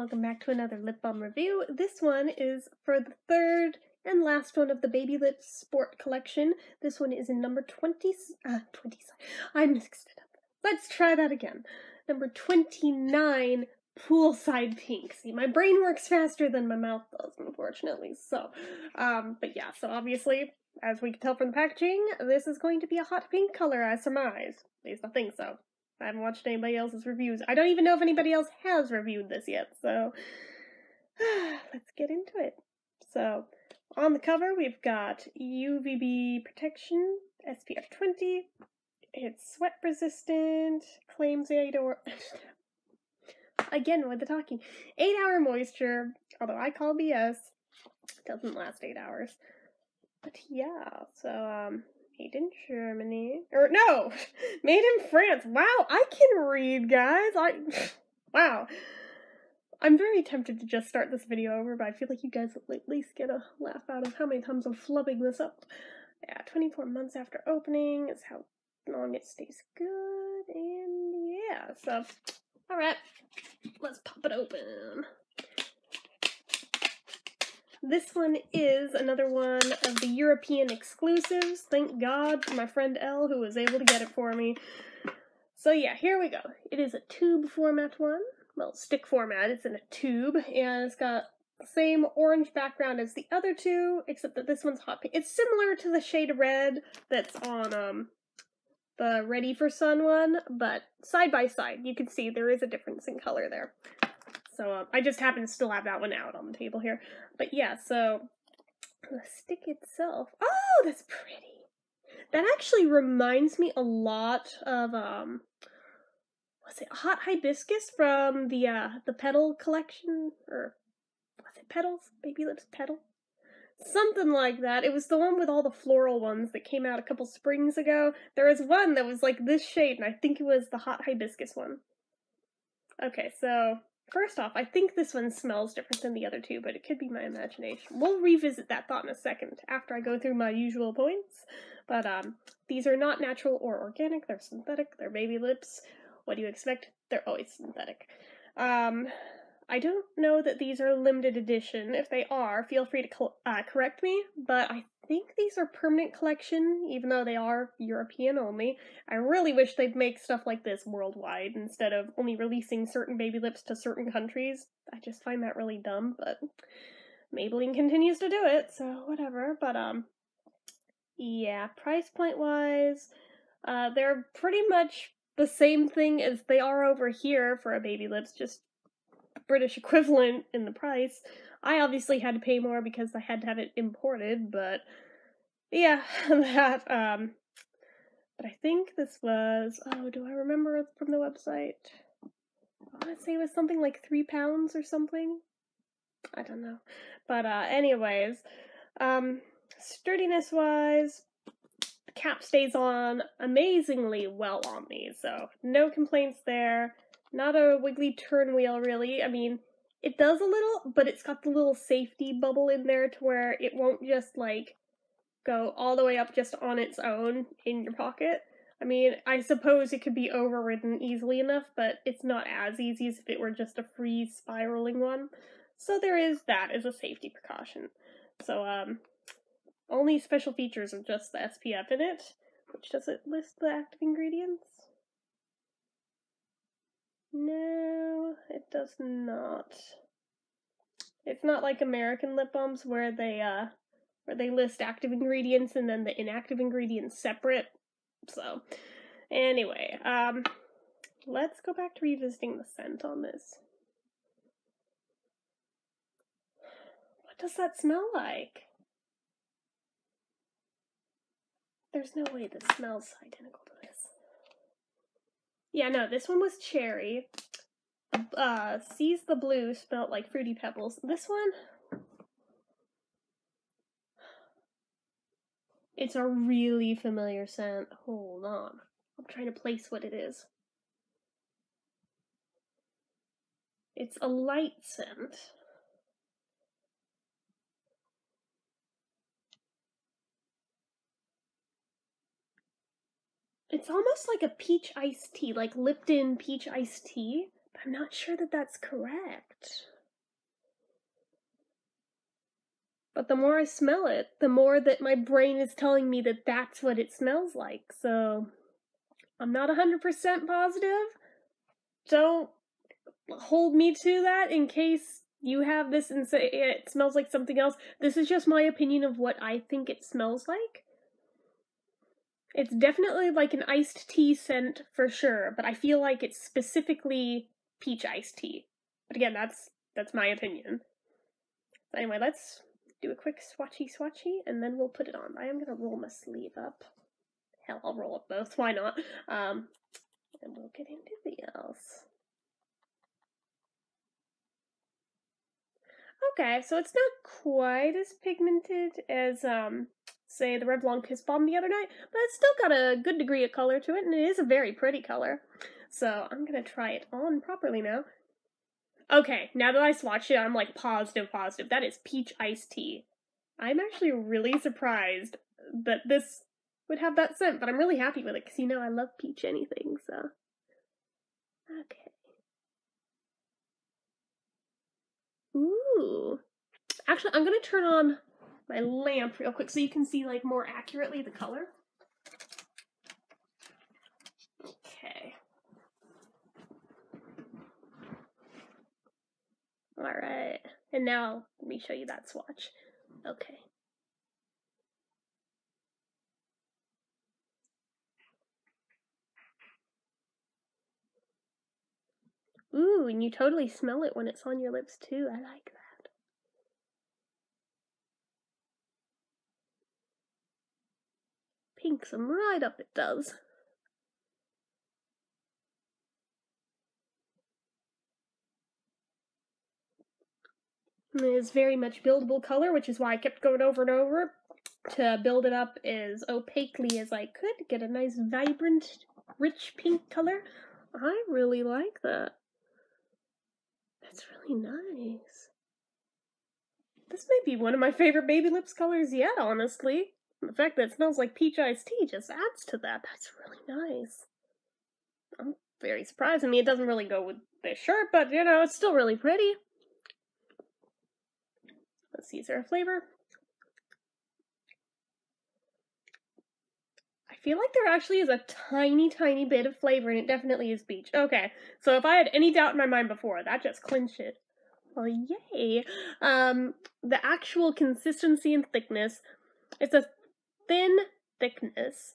welcome back to another lip balm review. This one is for the third and last one of the Baby Lips Sport collection. This one is in number 20, I mixed it up. Let's try that again. Number 29, Poolside Pink. See, my brain works faster than my mouth does, unfortunately. So, but yeah, so obviously, as we can tell from the packaging, this is going to be a hot pink color, I surmise. At least I think so. I haven't watched anybody else's reviews. I don't even know if anybody else has reviewed this yet, so let's get into it. So, on the cover, we've got UVB protection, SPF 20. It's sweat resistant, claims 8 hour. Again, with the talking. 8 hour moisture, although I call BS. It doesn't last 8 hours. But yeah, so, made in Germany, or no, made in France. Wow, I can read, guys. Wow. I'm very tempted to just start this video over, but I feel like you guys will at least get a laugh out of how many times I'm flubbing this up. Yeah, 24 months after opening is how long it stays good, and yeah, so, all right, let's pop it open. This one is another one of the European exclusives. Thank God for my friend Elle, who was able to get it for me. So yeah, here we go. It is a tube format one. Well, stick format. It's in a tube, and it's got the same orange background as the other two, except that this one's hot pink. It's similar to the shade red that's on the Ready for Sun one, but side by side, you can see there is a difference in color there. So I just happen to still have that one out on the table here. But yeah, so the stick itself. Oh, that's pretty. That actually reminds me a lot of, was it Hot Hibiscus from the Petal collection? Or was it Petals? Baby Lips Petal? Something like that. It was the one with all the floral ones that came out a couple springs ago. There was one that was like this shade, and I think it was the Hot Hibiscus one. Okay, so first off, I think this one smells different than the other two, but it could be my imagination. We'll revisit that thought in a second after I go through my usual points. But these are not natural or organic. They're synthetic. They're baby lips. What do you expect? They're always synthetic. I don't know that these are limited edition. If they are, feel free to correct me, but I think these are permanent collection, even though they are European only. I really wish they'd make stuff like this worldwide instead of only releasing certain baby lips to certain countries. I just find that really dumb, but Maybelline continues to do it, so whatever. But yeah, price point wise, they're pretty much the same thing as they are over here for a baby lips, just British equivalent in the price. I obviously had to pay more because I had to have it imported, but yeah, that, but I think this was, oh, do I remember from the website? I want to say it was something like £3 or something. I don't know. But anyways, sturdiness wise, the cap stays on amazingly well on these, so no complaints there. Not a wiggly turn wheel, really. I mean, it does a little, but it's got the little safety bubble in there to where it won't just, like, go all the way up just on its own in your pocket. I mean, I suppose it could be overridden easily enough, but it's not as easy as if it were just a free spiraling one. So there is that as a safety precaution. So, only special features are just the SPF in it, which doesn't list the active ingredients. No, it does not. It's not like American lip balms where they list active ingredients and then the inactive ingredients separate. So, anyway, let's go back to revisiting the scent on this. What does that smell like? There's no way this smells identical to this. Yeah, no, this one was cherry. Seize the Blue smelled like fruity pebbles. This one, it's a really familiar scent. Hold on. I'm trying to place what it is. It's a light scent. It's almost like a peach iced tea, like Lipton peach iced tea, I'm not sure that that's correct. But the more I smell it, the more that my brain is telling me that that's what it smells like. So I'm not 100% positive. Don't hold me to that in case you have this and say it smells like something else. This is just my opinion of what I think it smells like. It's definitely like an iced tea scent for sure, but I feel like it's specifically peach iced tea. But again, that's my opinion. So anyway, let's do a quick swatchy and then we'll put it on. I am gonna roll my sleeve up. Hell, I'll roll up both, why not? And we'll get into the else. Okay, so it's not quite as pigmented as say the Revlon Kiss Bomb the other night, but it's still got a good degree of color to it, and it is a very pretty color. So I'm gonna try it on properly now. Okay, now that I swatched it, I'm like positive. That is peach iced tea. I'm actually really surprised that this would have that scent, but I'm really happy with it because you know I love peach anything, so. Okay. Ooh. Actually, I'm gonna turn on my lamp real quick so you can see like more accurately the color. Okay. All right, and now let me show you that swatch. Okay. Ooh, and you totally smell it when it's on your lips too. I like that. Pinks them right up, it does. It is very much buildable color, which is why I kept going over and over to build it up as opaquely as I could. Get a nice, vibrant, rich pink color. I really like that. That's really nice. This may be one of my favorite Baby Lips colors yet, honestly. The fact that it smells like peach iced tea just adds to that. That's really nice. I'm very surprised. I mean, it doesn't really go with this shirt, but, you know, it's still really pretty. Let's see, is there a flavor? I feel like there actually is a tiny bit of flavor, and it definitely is peach. Okay, so if I had any doubt in my mind before, that just clinched it. Well, yay. The actual consistency and thickness, it's a thin thickness.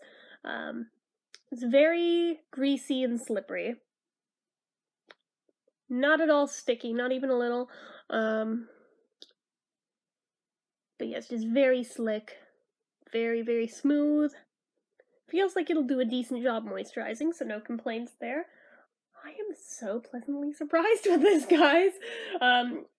It's very greasy and slippery. Not at all sticky, not even a little. But yeah, it's just very slick. Very, very smooth. Feels like it'll do a decent job moisturizing, so no complaints there. I am so pleasantly surprised with this, guys.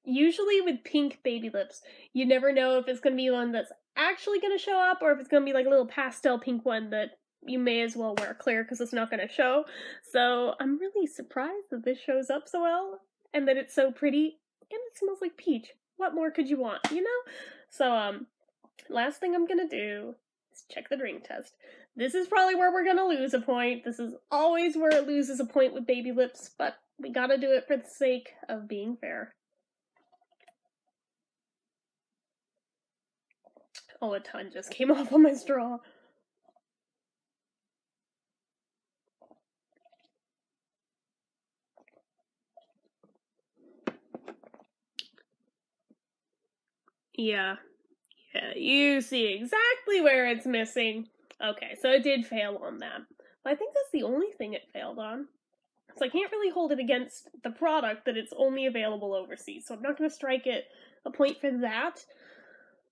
Usually with pink Baby Lips, you never know if it's going to be one that's actually going to show up or if it's going to be like a little pastel pink one that you may as well wear clear because it's not going to show. So I'm really surprised that this shows up so well and that it's so pretty and it smells like peach. What more could you want, you know? So, last thing I'm gonna do is check the drink test. This is probably where we're gonna lose a point. This is always where it loses a point with Baby Lips, but we gotta do it for the sake of being fair. Oh, a ton just came off on my straw. Yeah, you see exactly where it's missing. Okay, so it did fail on that. I think that's the only thing it failed on. So I can't really hold it against the product that it's only available overseas, so I'm not going to strike it a point for that.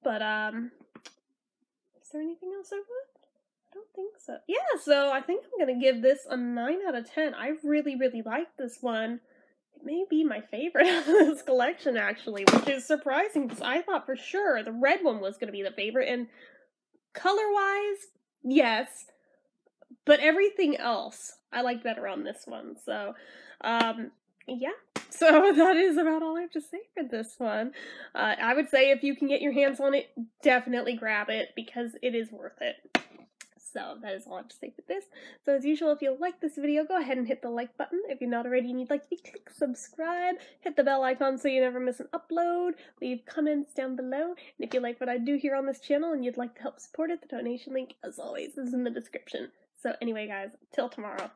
But, is there anything else I want? I don't think so. Yeah, so I think I'm going to give this a 9 out of 10. I really, really like this one. It may be my favorite of this collection, actually, which is surprising because I thought for sure the red one was going to be the favorite, and color-wise, yes, but everything else I like better on this one, so, yeah. So that is about all I have to say for this one. I would say if you can get your hands on it, definitely grab it because it is worth it. So that is all I have to say with this. So as usual, if you like this video, go ahead and hit the like button. If you're not already and you'd like to, click subscribe, hit the bell icon so you never miss an upload, leave comments down below, and if you like what I do here on this channel and you'd like to help support it, the donation link, as always, is in the description. So anyway guys, till tomorrow.